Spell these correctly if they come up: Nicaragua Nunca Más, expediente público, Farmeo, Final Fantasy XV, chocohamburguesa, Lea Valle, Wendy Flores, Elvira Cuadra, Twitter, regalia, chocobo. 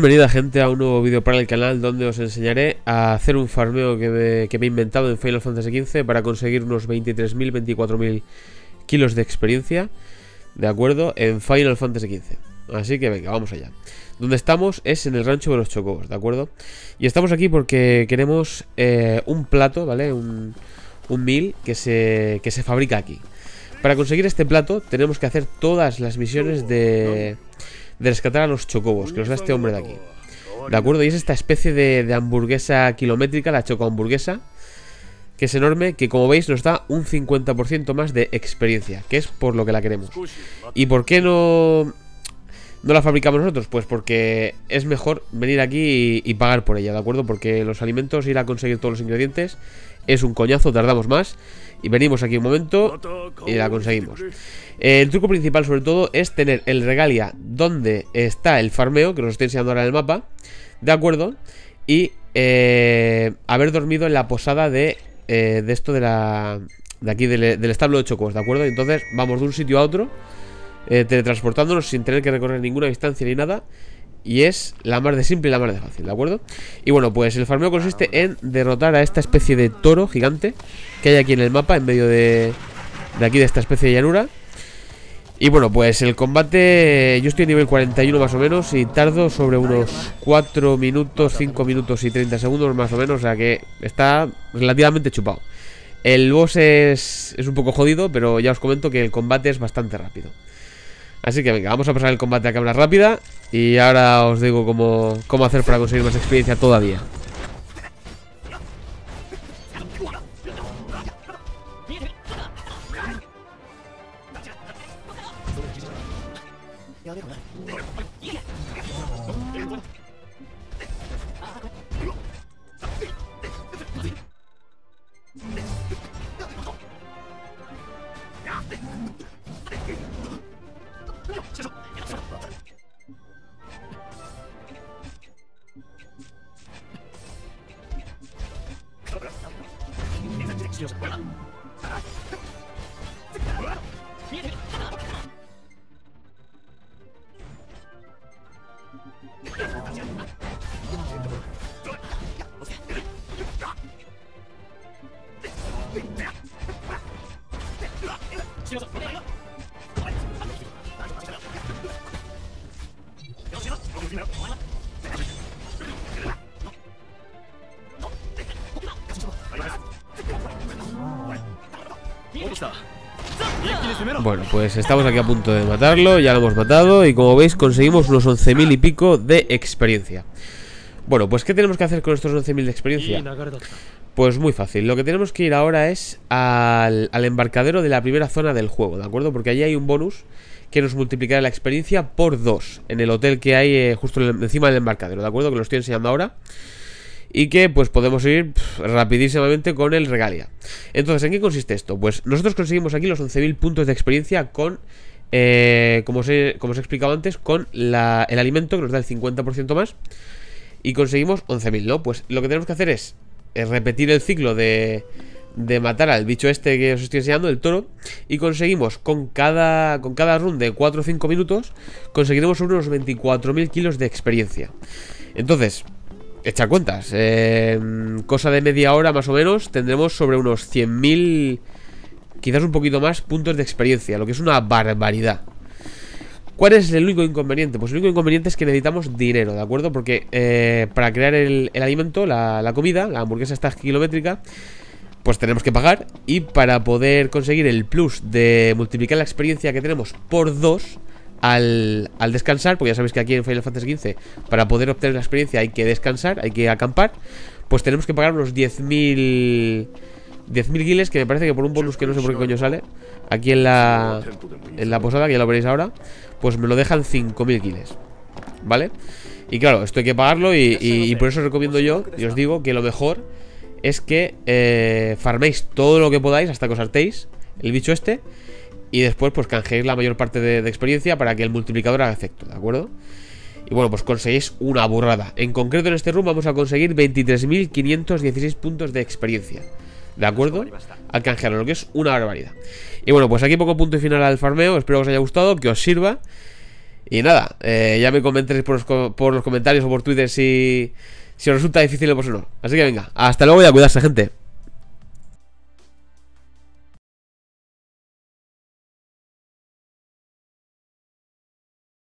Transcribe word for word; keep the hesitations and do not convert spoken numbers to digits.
Bienvenida gente a un nuevo vídeo para el canal donde os enseñaré a hacer un farmeo que me, que me he inventado en Final Fantasy quince para conseguir unos veintitrés mil, veinticuatro mil kilos de experiencia, de acuerdo, en Final Fantasy quince. Así que venga, vamos allá. Donde estamos es en el rancho de los chocobos, de acuerdo. Y estamos aquí porque queremos eh, un plato, ¿vale? Un, un meal que se, que se fabrica aquí. Para conseguir este plato tenemos que hacer todas las misiones de... de rescatar a los chocobos, que nos da este hombre de aquí, ¿de acuerdo? Y es esta especie de, de hamburguesa kilométrica, la chocohamburguesa, que es enorme, que como veis nos da un cincuenta por ciento más de experiencia, que es por lo que la queremos. ¿Y por qué no, no la fabricamos nosotros? Pues porque es mejor venir aquí y, y pagar por ella, ¿de acuerdo? Porque los alimentos, ir a conseguir todos los ingredientes es un coñazo, tardamos más. Y venimos aquí un momento y la conseguimos. El truco principal sobre todo es tener el regalia donde está el farmeo, que nos estoy enseñando ahora en el mapa, ¿de acuerdo? Y eh, haber dormido en la posada de, eh, de esto de la... de aquí del, del establo de chocobos, ¿de acuerdo? Y entonces vamos de un sitio a otro, eh, teletransportándonos sin tener que recorrer ninguna distancia ni nada. Y es la más de simple y la más de fácil, ¿de acuerdo? Y bueno, pues el farmeo consiste en derrotar a esta especie de toro gigante que hay aquí en el mapa, en medio de, de aquí, de esta especie de llanura. Y bueno, pues el combate, yo estoy a nivel cuarenta y uno más o menos, y tardo sobre unos cuatro minutos, cinco minutos y treinta segundos más o menos, o sea que está relativamente chupado. El boss es, es un poco jodido, pero ya os comento que el combate es bastante rápido. Así que venga, vamos a pasar el combate a cámara rápida. Y ahora os digo cómo, cómo hacer para conseguir más experiencia todavía. Bueno, pues estamos aquí a punto de matarlo. Ya lo hemos matado y como veis conseguimos unos once mil y pico de experiencia. Bueno, pues ¿qué tenemos que hacer con estos once mil de experiencia? Pues muy fácil, lo que tenemos que ir ahora es al, al embarcadero de la primera zona del juego, ¿de acuerdo? Porque allí hay un bonus que nos multiplicará la experiencia por dos en el hotel que hay eh, justo encima del embarcadero, ¿de acuerdo? Que lo estoy enseñando ahora. Y que pues podemos ir pff, rapidísimamente con el regalia. Entonces, ¿en qué consiste esto? Pues nosotros conseguimos aquí los once mil puntos de experiencia con, eh, como, se, como os he explicado antes, con la, el alimento que nos da el cincuenta por ciento más. Y conseguimos once mil, ¿no? Pues lo que tenemos que hacer es eh, repetir el ciclo de, de matar al bicho este que os estoy enseñando, el toro. Y conseguimos con cada, con cada run de cuatro o cinco minutos, conseguiremos unos veinticuatro mil kilos de experiencia. Entonces... echa cuentas, eh, cosa de media hora más o menos, tendremos sobre unos cien mil, quizás un poquito más, puntos de experiencia, lo que es una barbaridad. ¿Cuál es el único inconveniente? Pues el único inconveniente es que necesitamos dinero, ¿de acuerdo? Porque eh, para crear el, el alimento, la, la comida, la hamburguesa esta kilométrica, pues tenemos que pagar. Y para poder conseguir el plus de multiplicar la experiencia que tenemos por dos Al, al descansar, porque ya sabéis que aquí en Final Fantasy quince para poder obtener la experiencia hay que descansar, hay que acampar, pues tenemos que pagar unos diez mil guiles, que me parece que por un bonus que no sé por qué coño sale aquí en la, en la posada, que ya lo veréis ahora, pues me lo dejan cinco mil guiles, ¿vale? Y claro, esto hay que pagarlo y, y, y por eso os recomiendo yo, y os digo que lo mejor es que eh, farméis todo lo que podáis hasta que os hartéis el bicho este. Y después pues canjeéis la mayor parte de, de experiencia para que el multiplicador haga efecto, ¿de acuerdo? Y bueno, pues conseguís una burrada. En concreto en este run vamos a conseguir veintitrés mil quinientos dieciséis puntos de experiencia, ¿de acuerdo? Al canjearlo, lo que es una barbaridad. Y bueno, pues aquí pongo punto y final al farmeo. Espero que os haya gustado, que os sirva. Y nada, eh, ya me comentéis por los, por los comentarios o por Twitter si, si os resulta difícil o no. Así que venga, hasta luego y a cuidarse, gente.